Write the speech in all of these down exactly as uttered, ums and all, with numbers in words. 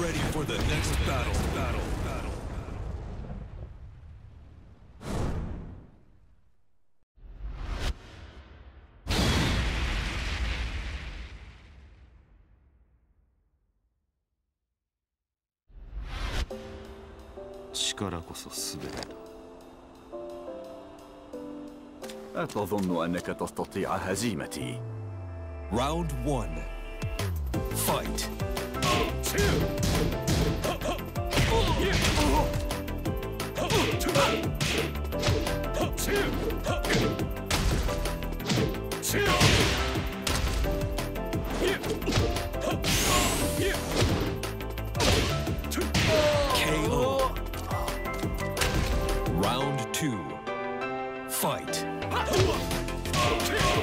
ready for the next battle. Battle. Battle. لا تظن أنك تستطيع هزيمتي. Round one. Fight. كي أو. Round two. Fight. كي أو.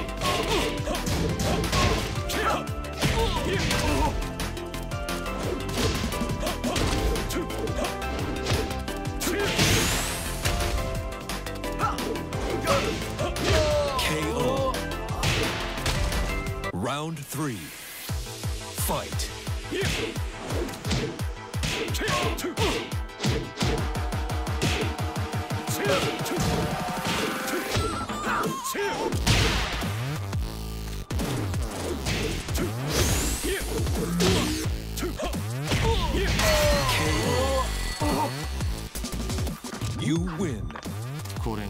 Round three. Fight. You win.